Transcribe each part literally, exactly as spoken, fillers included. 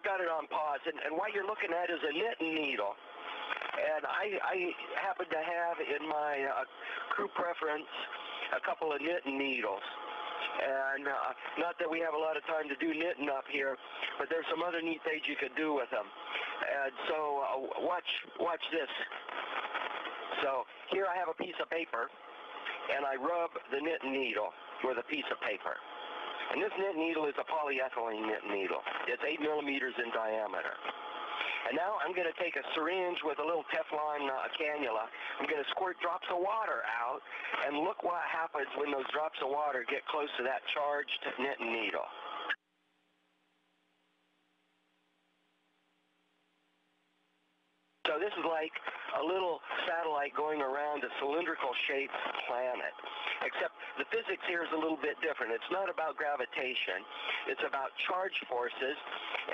I've got it on pause, and, and what you're looking at is a knitting needle. And I, I happen to have in my uh, crew preference a couple of knitting needles. And uh, not that we have a lot of time to do knitting up here, but there's some other neat things you could do with them. And so uh, watch, watch this. So here I have a piece of paper, and I rub the knitting needle with a piece of paper. And this knit needle is a polyethylene knit needle. It's eight millimeters in diameter. And now I'm going to take a syringe with a little Teflon uh, cannula. I'm going to squirt drops of water out, and look what happens when those drops of water get close to that charged knit needle. So this is like a little satellite going around a cylindrical shaped planet, except the physics here is a little bit different. It's not about gravitation. It's about charge forces,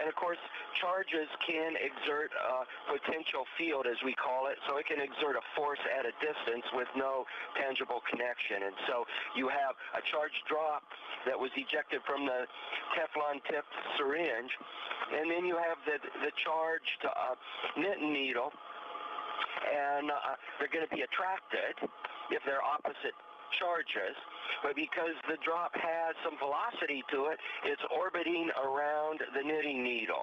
and of course charges can exert a potential field, as we call it, so it can exert a force at a distance with no tangible connection. And so you have a charge drop that was ejected from the Teflon tipped syringe, and then you have the, the charged uh, knit needle. And uh, they're going to be attracted if they're opposite charges, but because the drop has some velocity to it, it's orbiting around the knitting needle.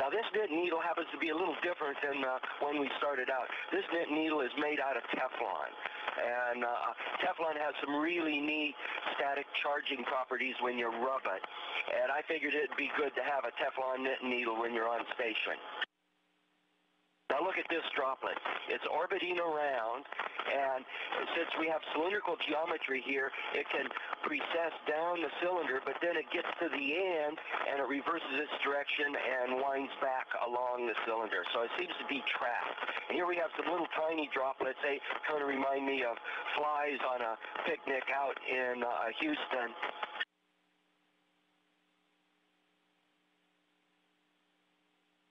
Now this knit needle happens to be a little different than uh, when we started out. This knit needle is made out of Teflon, and uh, Teflon has some really neat static charging properties when you rub it, and I figured it'd be good to have a Teflon knit needle when you're on station. Now look at this droplet. It's orbiting around, and since we have cylindrical geometry here, it can precess down the cylinder, but then it gets to the end, and it reverses its direction and winds back along the cylinder. So it seems to be trapped. And here we have some little tiny droplets. They kind of remind me of flies on a picnic out in uh, Houston.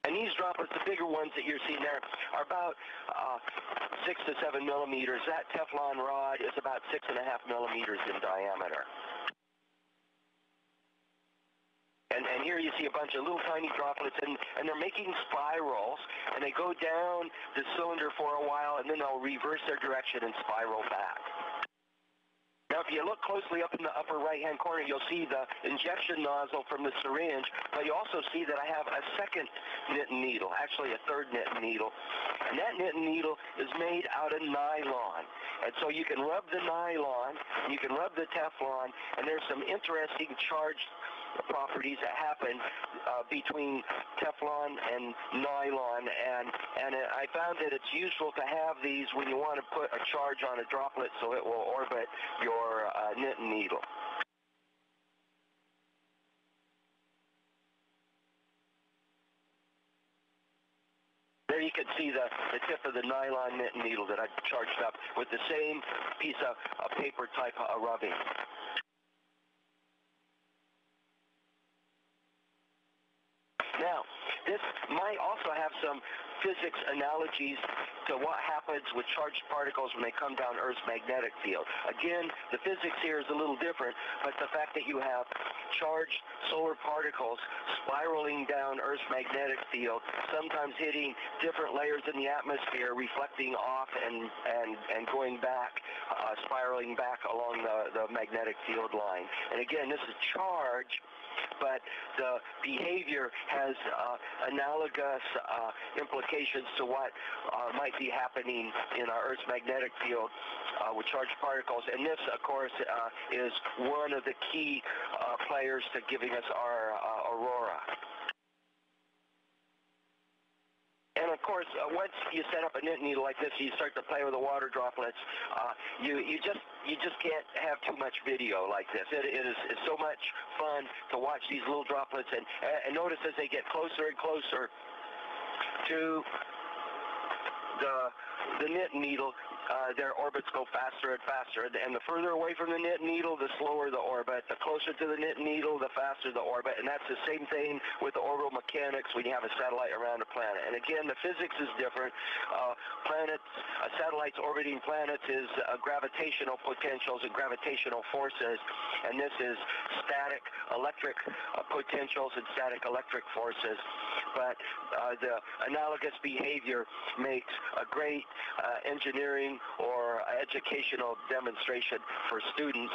And these droplets, the bigger ones that you're seeing there, are about uh, six to seven millimeters. That Teflon rod is about six and a half millimeters in diameter. And, and here you see a bunch of little tiny droplets, and, and they're making spirals, and they go down the cylinder for a while, and then they'll reverse their direction and spiral back. Now, if you look closely up in the upper right-hand corner, you'll see the injection nozzle from the syringe, but you also see that I have a second knitting needle, actually a third knitting needle, and that knitting needle is made out of nylon. And so you can rub the nylon, you can rub the Teflon, and there's some interesting charged properties that happen uh, between Teflon and nylon, and, and it, I found that it's useful to have these when you want to put a charge on a droplet so it will orbit your uh, knitting needle. There you can see the, the tip of the nylon knitting needle that I charged up with the same piece of, of paper type of rubbing. Now, this might also have some physics analogies to what happens with charged particles when they come down Earth's magnetic field. Again, the physics here is a little different, but the fact that you have charged solar particles spiraling down Earth's magnetic field, sometimes hitting different layers in the atmosphere, reflecting off and, and, and going back, uh, spiraling back along the, the magnetic field line. And again, this is charge, but the behavior has uh, analogous uh, implications to what uh, might be happening in our Earth's magnetic field uh, with charged particles. And this, of course, uh, is one of the key uh, players to giving us our uh, aurora. And of course, uh, once you set up a knit needle like this, you start to play with the water droplets. Uh, you you just you just can't have too much video like this. It, it is it's so much fun to watch these little droplets, and and notice as they get closer and closer to the the knit needle, uh, their orbits go faster and faster. And the further away from the knit needle, the slower the orbit. The closer to the knit needle, the faster the orbit. And that's the same thing with the orbital mechanics when you have a satellite around a planet. And again, the physics is different. Uh, planets, uh, satellites orbiting planets is uh, gravitational potentials and gravitational forces. And this is static electric uh, potentials and static electric forces. But uh, the analogous behavior makes a great uh, engineering or educational demonstration for students.